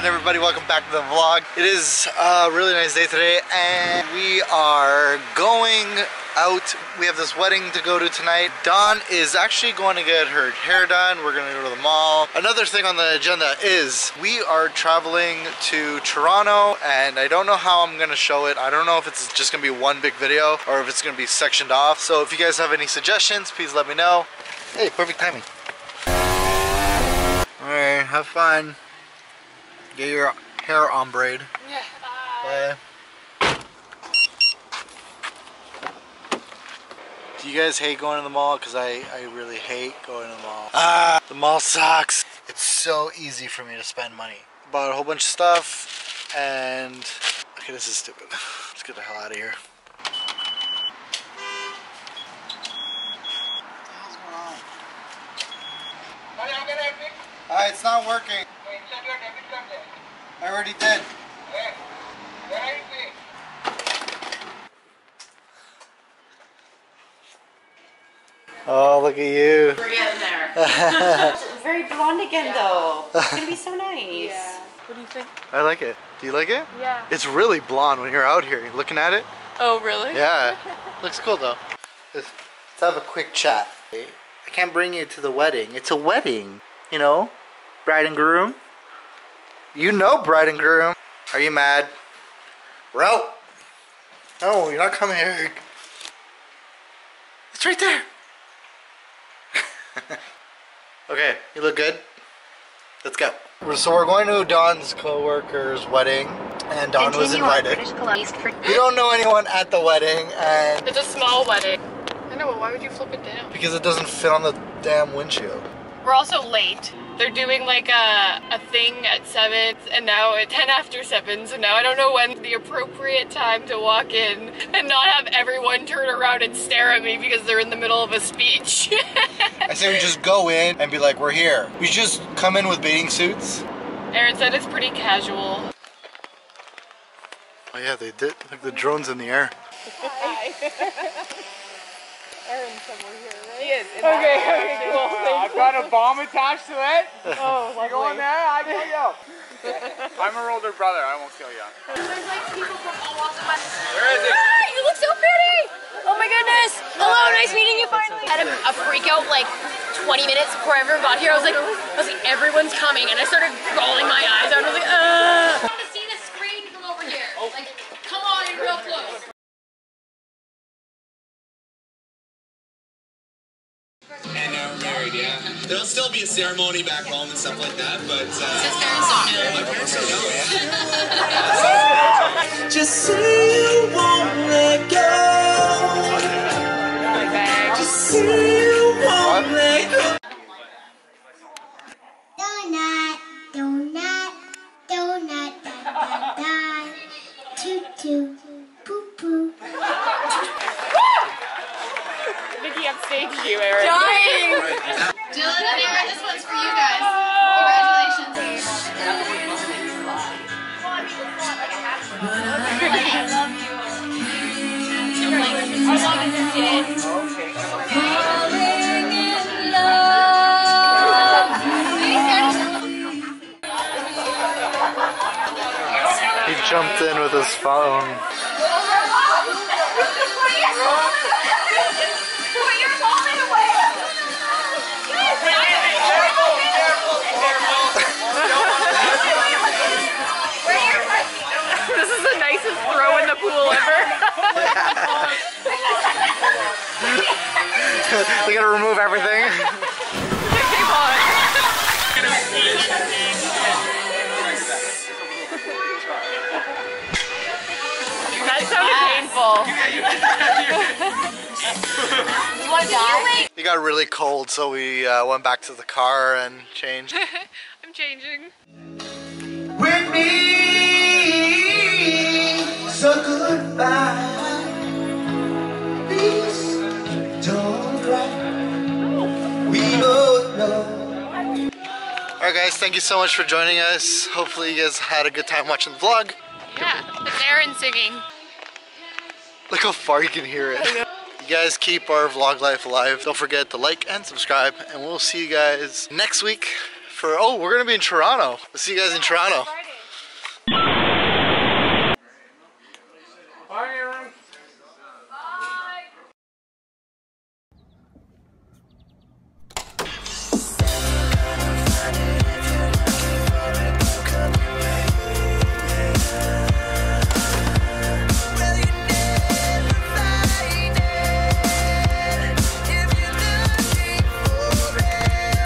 going, everybody? Welcome back to the vlog. It is a really nice day today, and we are going out. We have this wedding to go to tonight. Dawn is actually going to get her hair done. We're going to go to the mall. Another thing on the agenda is we are traveling to Toronto, and I don't know how I'm going to show it. I don't know if it's just going to be one big video or if it's going to be sectioned off. So if you guys have any suggestions, please let me know. Hey, perfect timing. All right, have fun. Get your hair on braid. Yeah. Bye. Bye. Do you guys hate going to the mall? Because I really hate going to the mall. The mall sucks. It's so easy for me to spend money. Bought a whole bunch of stuff and... Okay, this is stupid. Let's get the hell out of here. What the hell's going on? It's not working. Wait, insert your debit card there. I already did. Where? Where are you paying? Oh, look at you. We're getting there. Very blonde again, though. It's going to be so nice. Yeah. What do you think? I like it. Do you like it? Yeah. It's really blonde when you're out here. You're looking at it. Oh, really? Yeah. Looks cool, though. Let's have a quick chat. I can't bring you to the wedding. It's a wedding. You know? Bride and groom. You know bride and groom. Are you mad? We're out. No, you're not coming here. It's right there. Okay, you look good. Let's go. So we're going to Dawn's co-worker's wedding, and Dawn was invited. We don't know anyone at the wedding, and it's a small wedding. I know, but why would you flip it down? Because it doesn't fit on the damn windshield. We're also late. They're doing like a thing at 7, and now at 7:10, so now I don't know when the appropriate time to walk in and not have everyone turn around and stare at me because they're in the middle of a speech. I say we just go in and be like, we're here. We just come in with bathing suits. Aaron said it's pretty casual. Oh yeah, they did. Like the drone's in the air. Hi. Aaron's somewhere here, right? He is. Okay, cool. I've got a bomb attached to it. Oh, you go in there, I kill you. I'm her older brother, I won't kill you. There's like people from all walks of life. Where is it? Ah, you look so pretty! Oh my goodness! Hello, nice meeting you finally! I had a freak out like 20 minutes before everyone got here. I was like, everyone's coming, and I started rolling my eyes out. I was like, I want to see the screen from over here. Like, come on in real close. And I'm married, yeah. There'll still be a ceremony back home and stuff like that, but... my parents don't know, yeah. Just say you won't let go. Just say you won't let go. Donut, donut, donut, donut, donut, toot toot, poo poo. Upstaged you, Aaron. Dying! Dylan, I think this one's for you guys. Congratulations. Falling in love. He jumped in with his phone. We gotta remove everything. That sounded painful. It got really cold, so we went back to the car and changed. I'm changing. With me, so goodbye. Alright guys, thank you so much for joining us. Hopefully you guys had a good time watching the vlog. Yeah, it's Aaron singing. Look how far you can hear it. You guys keep our vlog life alive. Don't forget to like and subscribe, and we'll see you guys next week for, oh, we're gonna be in Toronto. We'll see you guys in Toronto.